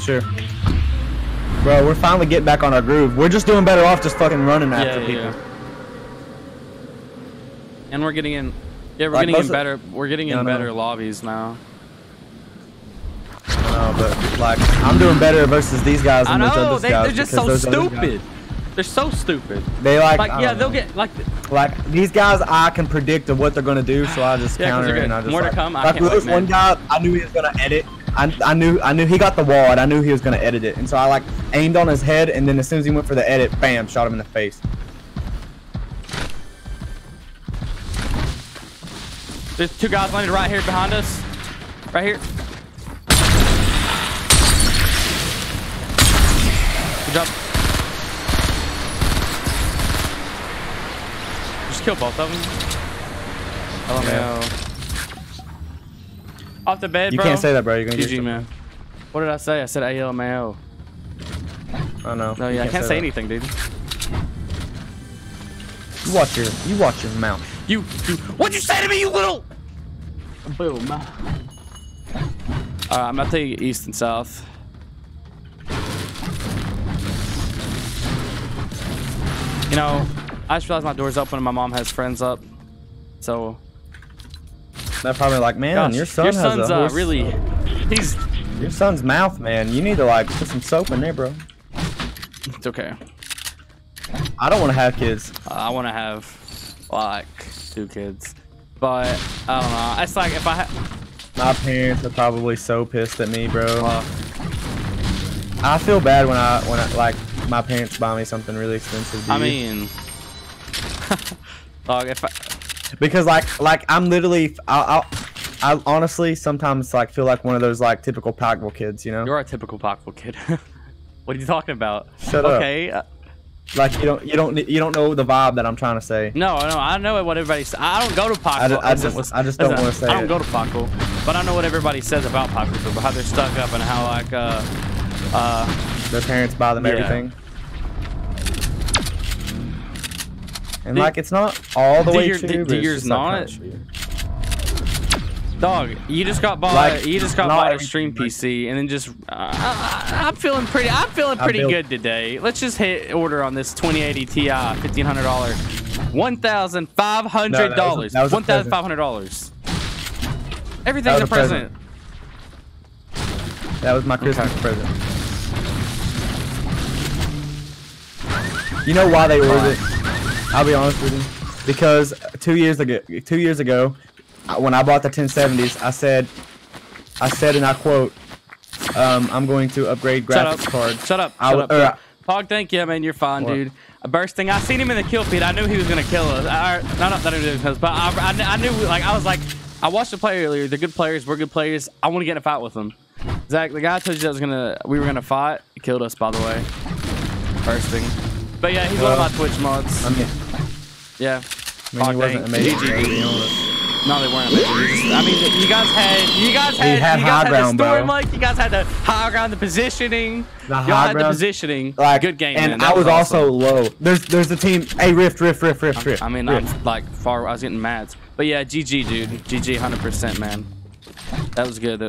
Sure. Bro, we're finally getting back on our groove. We're just doing better off just fucking running after people. And we're getting in. Yeah, we're like getting in better. We're getting in better lobbies now. No, but like I'm doing better versus these guys than those other guys. They're just so stupid. They're so stupid. They like yeah, they'll get like these guys. I can predict of what they're gonna do, so I just counter and I just more to come. Like this one guy, I knew he was gonna edit. I knew he got the wall, and I knew he was gonna edit it, and so I like aimed on his head, and then as soon as he went for the edit, bam, shot him in the face. There's two guys landed right here behind us. Right here. Good job. Just kill both of them. Oh, yeah. No. Off the bed, bro. You can't say that, bro. You're going to get GG, man. What did I say? I said ALMAO. Oh, no. No, yeah, I can't say anything, dude. You watch your mouth. What'd you say to me, you little? Boom. All right, I'm gonna take you east and south. You know, I just realized my door's open and my mom has friends up, so. They're probably like, man, gosh, your son's really, he's. Your son's mouth, man. You need to like put some soap in there, bro. It's okay. I don't want to have kids. I want to have like 2 kids, but I don't know. It's like if I my parents are probably so pissed at me, bro. I feel bad when I like my parents buy me something really expensive. Dude. I mean, like if because like I'm literally I honestly sometimes like feel like one of those like typical Pikeville kids, you know? You're a typical Pikeville kid. What are you talking about? Shut up. Okay. Like you don't know the vibe that I'm trying to say. No, I know what everybody says. I don't go to Pikeville. I just don't want to say. I don't go to Pikeville, but I know what everybody says about Pikeville, about how they're stuck up and how like their parents buy them everything. And like it's not all the way true. Do yours not? Dog, you just got bought. Like, you just got bought a stream PC, and then just. I'm feeling pretty good today. Let's just hit order on this 2080 Ti, $1,500, $1,500, $1,500. Everything's a present. That was my Christmas present. You know why they ordered it? I'll be honest with you, because 2 years ago. When I bought the 1070s, I said, and I quote, I'm going to upgrade graphics cards. Shut up. Shut up. Pog, thank you, man. You're fine, dude. Bursting. I seen him in the kill feed. I knew he was going to kill us. I knew, like, I was like, I watched the play earlier. They're good players. We're good players. I want to get in a fight with them. Zach, the guy I told you that was we were going to fight, he killed us, by the way. Bursting. But yeah, he's one of my Twitch mods. I mean, yeah. I mean, he wasn't amazing. GG. No, they weren't. I mean, you guys had the storm, like you guys had the high ground, the positioning. Like, good game, and man. I was also low. There's the team. Hey, rift. I mean, I'm like far. I was getting mad, but yeah, GG, dude. GG, 100%, man. That was good.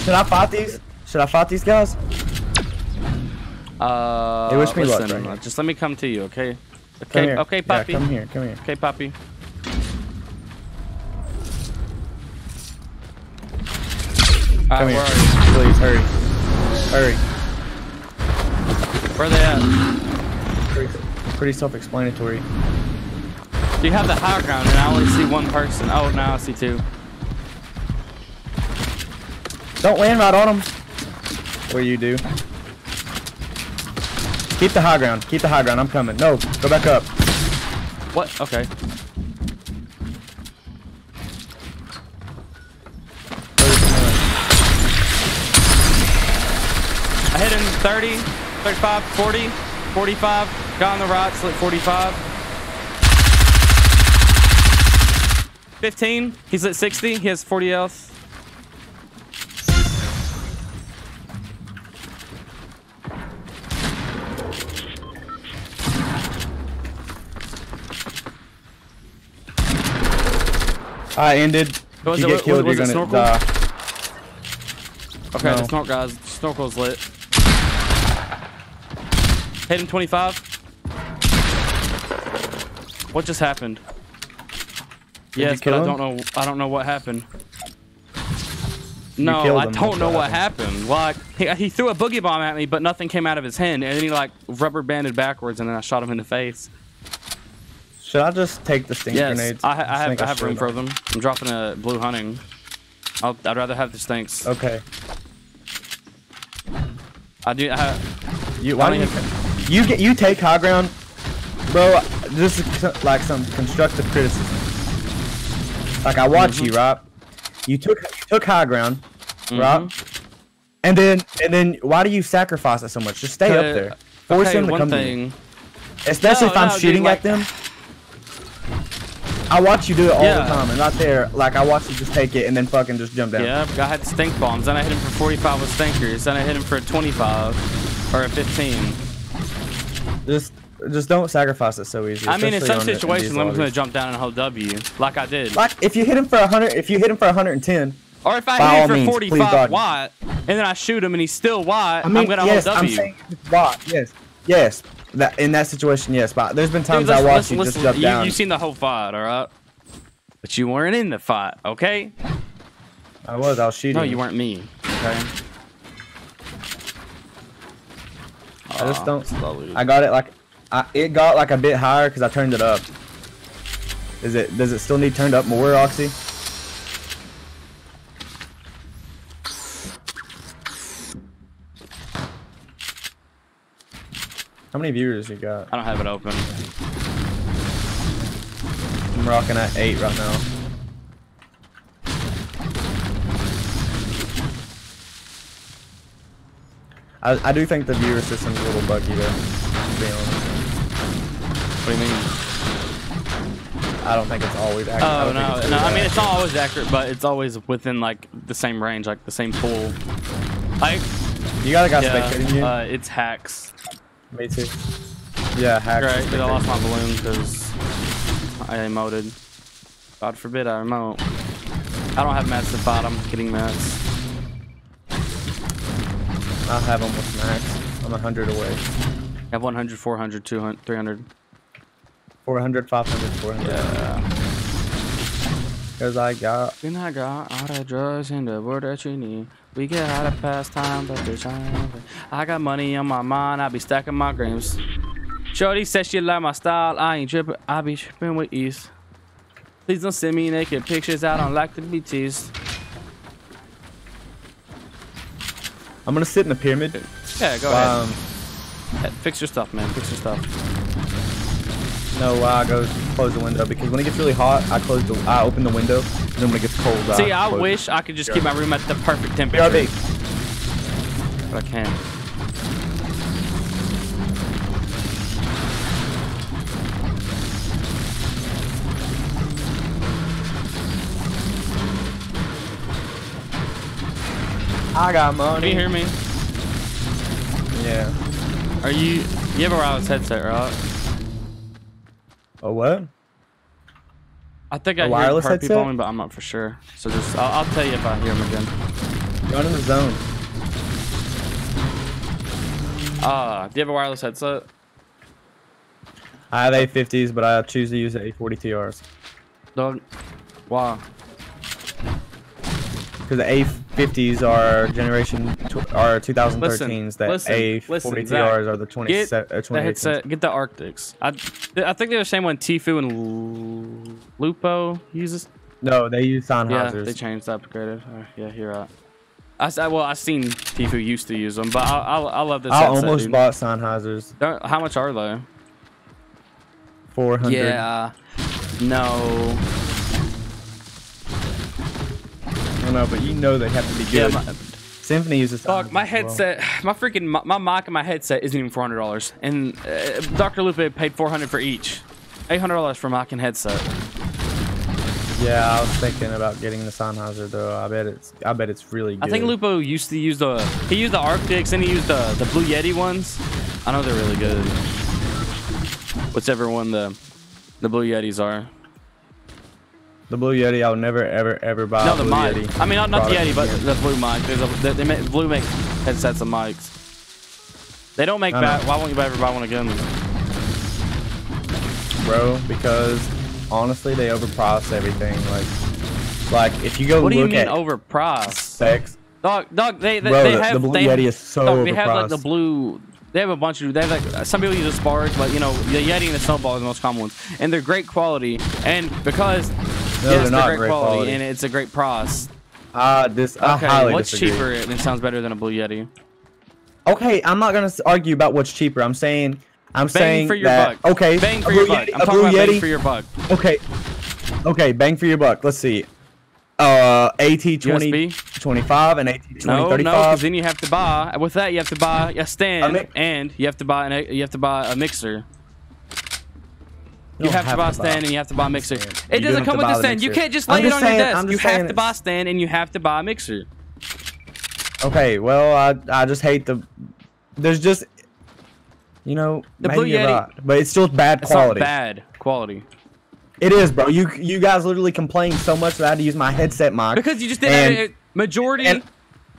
Should I fight these? Should I fight these guys? They wish me luck. Right? Just let me come to you, okay? Okay, Poppy. Yeah, come here. Okay, Poppy. Come here, please, hurry. Where are they at? Pretty self-explanatory. You have the high ground, and I only see one person. Oh, now I see 2. Don't land right on them. Well, you do. Keep the high ground. I'm coming. No, go back up. What? Okay. I hit him 30, 35, 40, 45. Got on the right, slip 45. 15. He's at 60. He has 40 health. I ended. If you get killed, you're gonna die. Okay, no. The snorkel, guys. The snorkel's lit. Hit him 25. What just happened? Yes, but I don't know what happened. No, I don't know what happened. Like, he threw a boogie bomb at me, but nothing came out of his hand, and then he like rubber banded backwards, and then I shot him in the face. Should I just take the stink grenades? Yes, I have room for them. I'm dropping a blue hunting. I'd rather have the stinks. Okay. I do. You take high ground, bro. This is like some constructive criticism. Like I watch you, Rob. You took high ground, Rob. And then why do you sacrifice it so much? Just stay up there. Force him to come to you. Especially if I'm shooting at them. I watch you do it all the time, and right there, like I watch you just take it and then fucking just jump down. Yeah, I had stink bombs, then I hit him for 45 with stinkers, then I hit him for a 25 or a 15. Just don't sacrifice it so easy. I mean, in some situations, I'm gonna jump down and hold W, like I did. Like if you hit him for 100, if you hit him for 110, or if I hit him for 45 wide, and then I shoot him and he's still wide, I mean, I'm gonna hold W. I'm saying wide, yes. That, in that situation, yes, but there's been times I watched you just jump down. You've seen the whole fight, all right? But you weren't in the fight, okay? I was shooting. No, you weren't me, okay? I just don't. Slowly. I got it like, it got like a bit higher because I turned it up. Does it still need turned up more, Oxy? How many viewers you got? I don't have it open. I'm rocking at 8 right now. I do think the viewer system's a little buggy though, to be honest. What do you mean? I don't think it's always accurate. Oh, no, I mean, it's not always accurate, but it's always within like the same range, like the same pool. Like, you got a guy spectating you? It's hacks. Me too. Yeah, hacked. Right, but I lost my balloon because I emoted. God forbid I emote. I don't have mats to fight. I'm getting mats. I have almost max. I'm 100 away. I have 100, 400, 200, 300. 400, 500, 400. Yeah. Because I got all the drugs in the world that you need. We get out of past time, but there's time. I got money on my mind, I be stacking my grams. Shorty says she like my style, I ain't dripping, I be tripping with ease. Please don't send me naked pictures, I don't like to be teased. I'm gonna sit in the pyramid. Yeah, go ahead. Yeah, fix your stuff, man, fix your stuff. No, I go close the window because when it gets really hot, I open the window. Then when it gets cold, see, I wish I could just keep my room at the perfect temperature. BRB. But I can't. I got money. Can you hear me? Yeah. Are you? You have a wireless headset, right? A what? I think I hear part people on me, but I'm not for sure. So just, I'll tell you if I hear him again. You're in the zone. Do you have a wireless headset? I have A50s, but I choose to use the A40TRs. Don't. Wow. Because the A50s are generation, are 2013s. A40TRs are the 2018s. Get the Arctics. I think they're the same one tfue and Lupo uses. No, they use Sennheisers. Yeah, they changed that upgraded. Yeah, you're right. I seen tfue used to use them, but I love this. I almost bought Sennheisers. How much are they? 400. Yeah. No. I don't know, but you know they have to be good. Yeah, Symphony uses. Fuck, my headset, well. my mic and my headset isn't even $400, and Dr. Lupe paid $400 for each, $800 for mic and headset. Yeah, I was thinking about getting the Sennheiser though. I bet it's really good. I think Lupo used to use he used the Arctics and he used the Blue Yeti ones. I know they're really good. Whichever one the Blue Yetis are. The Blue Yeti, I'll never, ever, ever buy. No, the mic. I mean, not the Yeti, but the Blue mic. They make, Blue makes headsets and mics. They don't make bad. Why won't you ever buy one again? Bro, because honestly, they overprice everything. Like if you go look at... What do you mean overpriced? Sex. Dog, they have like the blue... They have a bunch of... They have like... Some people use a spark, but you know, the Yeti and the Snowball are the most common ones. And they're great quality. And because... No, yes, they're great quality. And it's a great price. I highly disagree. What's cheaper? It sounds better than a Blue Yeti. Okay, I'm not going to argue about what's cheaper. I'm saying bang for your buck. Okay. Bang for your buck. I'm talking about bang for your buck. Okay. Okay, bang for your buck. Let's see. AT-2025 and AT-2035. No, because then you have to buy. With that, you have to buy a stand, and you have to buy a mixer. You have to buy a stand, and you have to buy a mixer. It doesn't come with a stand. You can't just lay it on your desk. You have to buy a stand, and you have to buy a mixer. Okay, well, I just hate the... There's just... You know, the Blue Yeti, but it's still bad quality. It's not bad quality. It is, bro. You guys literally complained so much that I had to use my headset mic. Because you just didn't have a majority.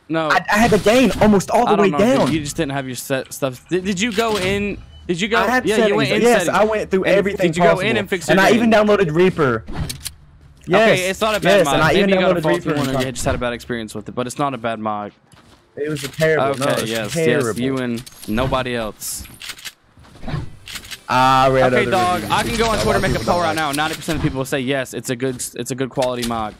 No. I had the gain almost all the way down. You just didn't have your set stuff. Did you go in? Did you go? I had settings. You went in. Yes, I went through everything. Did you go in and fix it? And I even downloaded Reaper. Yes. Okay, it's not a bad mic. And I even downloaded Reaper. You just had a bad experience with it, but it's not a bad mic. It was a terrible. Okay, yes, you and nobody else. Okay, dog. I can go on Twitter and make a poll right now. 90% of people will say yes. It's a good quality mod.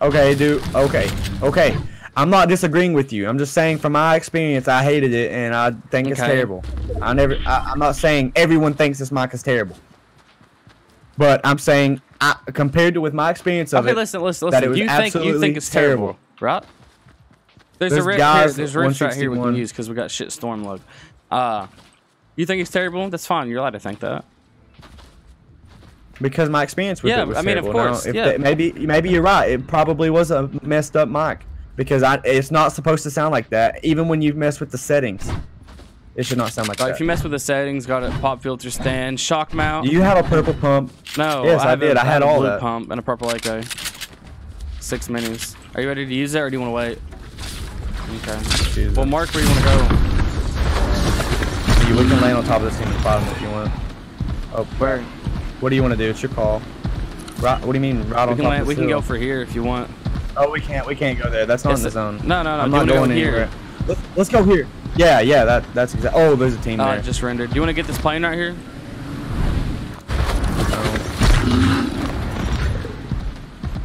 Okay, dude. Okay. I'm not disagreeing with you. I'm just saying from my experience, I hated it and I think it's terrible. I'm not saying everyone thinks this mic is terrible, but I'm saying compared to with my experience of it. Okay, listen. You think it's terrible, right? There's a rift right here we can use because we got shit storm lug. You think it's terrible? That's fine. You're allowed to think that. Because my experience with it was terrible. Of course. Now, maybe you're right. It probably was a messed up mic. Because it's not supposed to sound like that. Even when you mess with the settings. It should not sound like that. If you mess with the settings, got a pop filter stand, shock mount. Do you have a purple pump? No. Yes, I did. I had all that. A blue pump and a purple echo. 6 minis. Are you ready to use that or do you want to wait? Okay. Jesus. Well, Mark, where do you want to go? We can land on top of this thing at the bottom if you want. Oh, where? What do you want to do? It's your call. Right, what do you mean? Right on top of this. We can go for here if you want. Oh, we can't. We can't go there. That's not in the zone. No. I'm not going anywhere. Let's go here. Yeah. That's exact. Oh, there's a team there. Just rendered. Do you want to get this plane right here?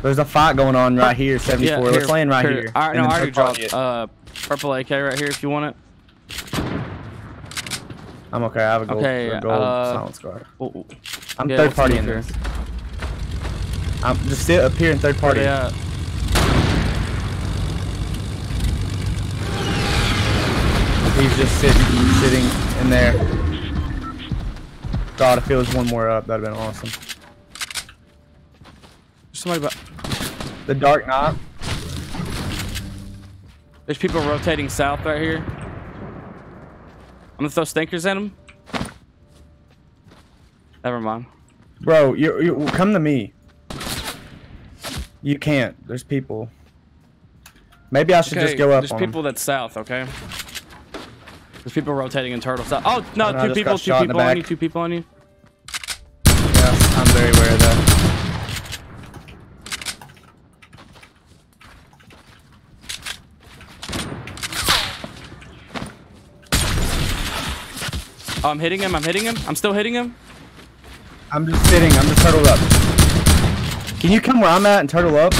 There's a fight going on right here. 74. Yeah, let's land right here. All right, no, I already dropped purple AK right here if you want it. I'm okay. I have a gold, silence guard. I'm third party in there. I'm just sit up here in third party. Yeah. He's just sitting in there. God, if it was one more up, that'd have been awesome. There's somebody about the dark knot. There's people rotating south right here. I'm gonna throw stinkers at him. Never mind. Bro, you come to me. You can't. There's people. Maybe I should just go up. There's people that's south, okay? There's people rotating in turtle south. Oh no, two people on you, Yeah, I'm very aware of that. Oh, I'm hitting him. I'm still hitting him. I'm just turtled up. Can you come where I'm at and turtle up?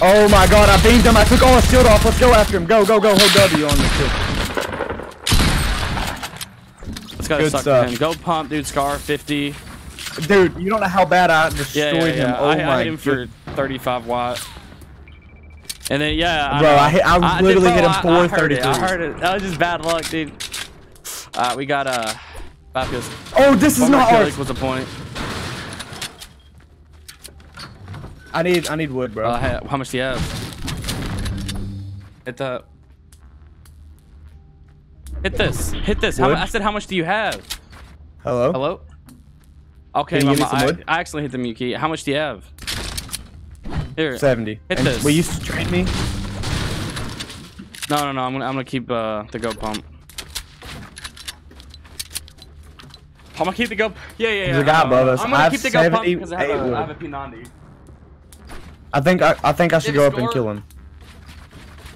Oh my god, I beamed him. I took all his shield off. Let's go after him. Go. Hold W on this shit. Let's go suck him. Go pump, dude. Scar 50. Dude, you don't know how bad I destroyed him. Oh I hit him for 35 watt. And then, bro, I literally hit him 432. I heard it. That was just bad luck, dude. We got Bafios. Oh, this is not ours. What's the point? I need wood, bro. How much do you have? Hit this. I said, how much do you have? Hello. Okay, I accidentally hit the mute key. How much do you have? Here. 70. Hit this. Will you trade me? No, no, no. I'm gonna keep the go pump. I'm gonna keep the go. Yeah, yeah, yeah. There's a guy above us. I'm gonna keep the go pump because I have a P90. I think I should go up and kill him.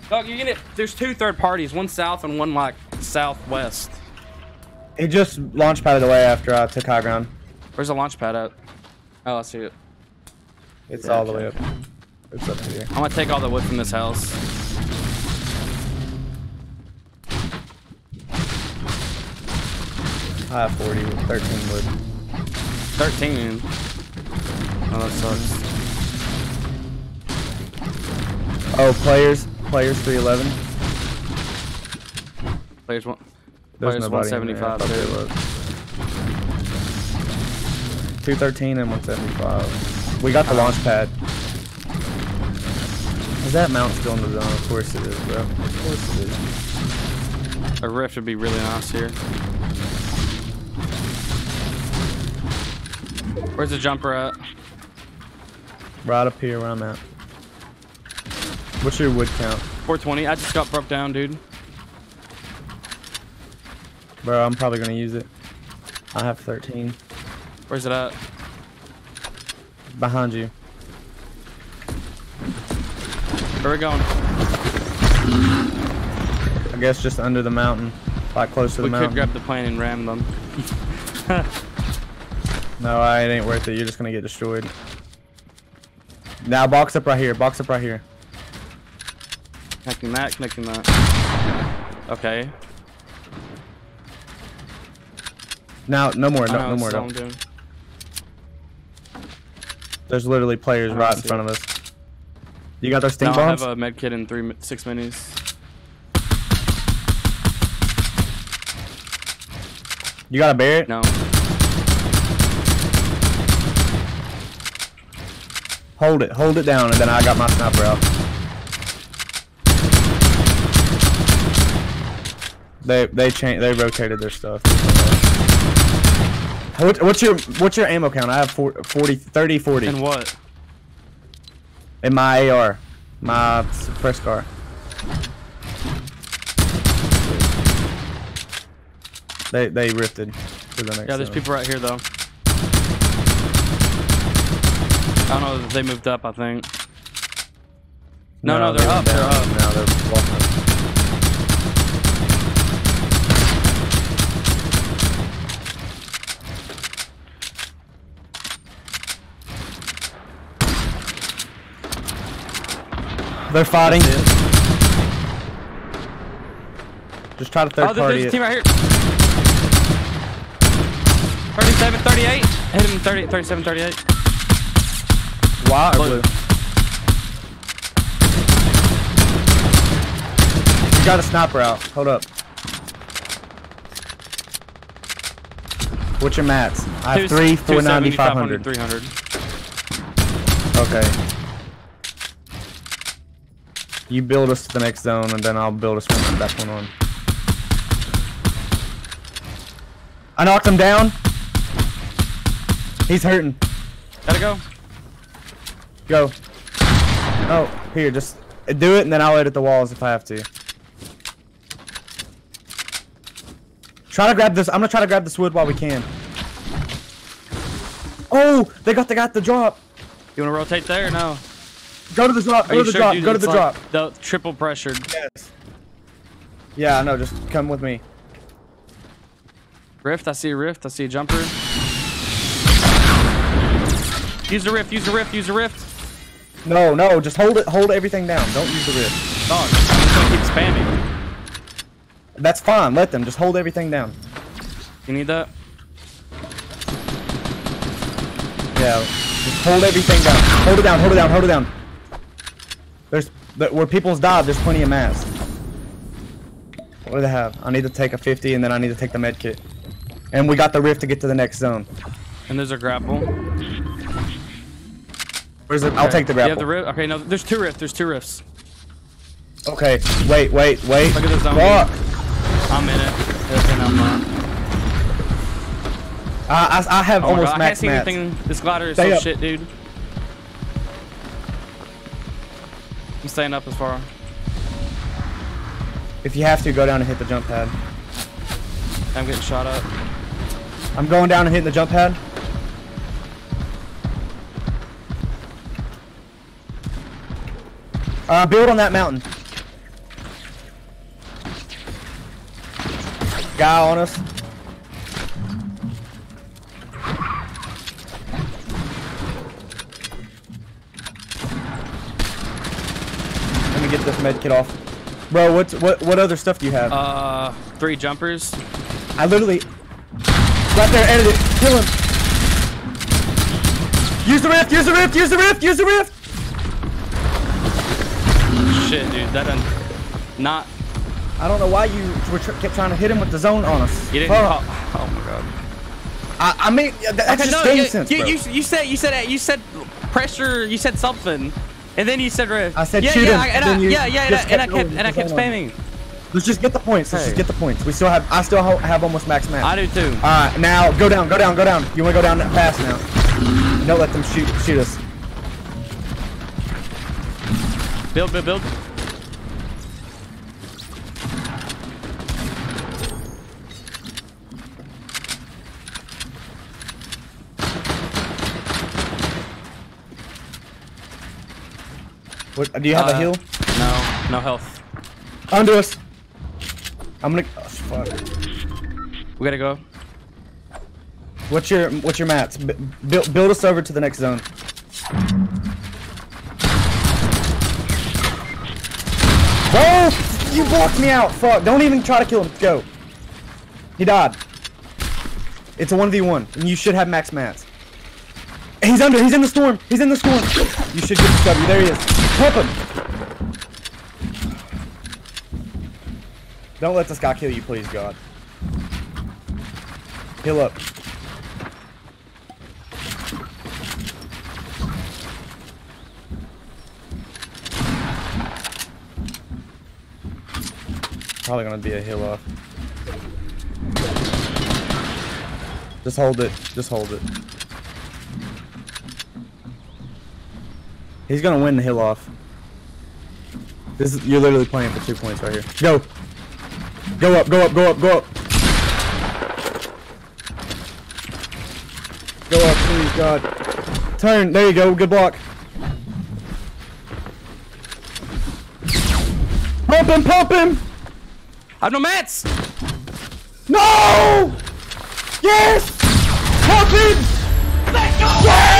Dog, you get it. There's two third parties, one south and one like southwest. He just launch padded away after I took high ground. Where's the launch pad at? Oh, I see it. It's all the way up. It's up here. I'm gonna take all the wood from this house. I have 40 with 13 wood. 13? Oh, that sucks. Oh, players 311. Players one. There's players 175. There it was. 213 and 175. We got the launch pad. Is that mount still in the zone? Of course it is, bro. Of course it is. A rift would be really nice here. Where's the jumper at? Right up here where I'm at. What's your wood count? 420. I just got bumped down, dude. Bro, I'm probably gonna use it. I have 13. Where's it at? Behind you. Where are we going? I guess just under the mountain. Like close to the mountain. We could grab the plane and ram them. No, it ain't worth it. You're just gonna get destroyed. Now box up right here. Box up right here. Connecting that, connecting that. Okay. Now, no more, no more. No. There's literally players right in front of us. You got those stink bombs? I have a med kit and 6 minis. You got a Barrett? No. Hold it down, and then I got my sniper out. They rotated their stuff. What's your ammo count? I have 40, 30, 40. And what? In my AR, my suppressed car. They rifted to the next. Yeah, there's people right here though. I don't know if they moved up. I think. No, no, they're up. They're up. Now they're walking. They're fighting. Just try to third party. There's a team right here. 37, 38. Hit him 30, 37, 38. Wow. Blue. You got a sniper out. Hold up. What's your mats? I have 3, 490, 500. 300. Okay. You build us to the next zone, and then I'll build us from that one on. I knocked him down. He's hurting. Gotta go. Go. Oh, here, just do it, and then I'll edit the walls if I have to. Try to grab this. I'm gonna try to grab this wood while we can. Oh, they got the drop. You wanna rotate there or no? Go to the drop, go to the drop, go to the drop. The triple pressured. Yes. Yeah, I know, just come with me. Rift, I see a jumper. Use the rift, use the rift, use the rift. No, no, just hold it, hold everything down. Don't use the rift. Dog, I'm just gonna keep spamming. That's fine, let them, just hold everything down. You need that? Yeah, just hold everything down. Hold it down, hold it down, hold it down. Where people's died, there's plenty of mass. What do they have? I need to take a 50, and then I need to take the med kit. And we got the rift to get to the next zone. And there's a grapple. Where's it? Okay. I'll take the grapple. You have the rift? Okay, no, there's two rifts. There's two rifts. Okay, wait, wait, wait. Look at the zombie. Fuck. I'm in it. I'm not. I have almost maxed mats. This glider is so shit, dude. I'm staying up as far. If you have to, go down and hit the jump pad. I'm getting shot up. I'm going down and hitting the jump pad. Build on that mountain. Guy on us. Let me get this med kit off. Bro, what other stuff do you have? 3 jumpers. I literally right there, edit it, kill him. Use the rift, use the rift, use the rift, use the rift. Shit, dude, that done not. I don't know why you were kept trying to hit him with the zone on us. You didn't. Oh my god. I mean, that's just game sense, bro. You said pressure. You said something. And then you said rift. I said shoot him. And I kept spamming. Let's just get the points. Let's just get the points. We still have. I still have almost max mana. I do too. All right, now go down, go down, go down. You want to go down that pass now? Don't let them shoot us. Build, build, build. What, do you have a heal? No, no health. Under us. I'm gonna. Oh, fuck. We gotta go. What's your mats? Build us over to the next zone. Oh, you blocked me out. Fuck! Don't even try to kill him. Go. He died. It's a 1v1, and you should have max mats. He's under. He's in the storm. He's in the storm. You should get the cover. There he is. Help him! Don't let this guy kill you, please, God. Heal up. Probably gonna be a heal off. Just hold it. Just hold it. He's gonna win the hill off. This is, you're literally playing for 2 points right here. Go! Go up, go up, go up, go up! Go up, please, God. Turn, there you go, good block. Pump him, pump him! I have no mats! No! Yes! Pump him! Let's go! Yes!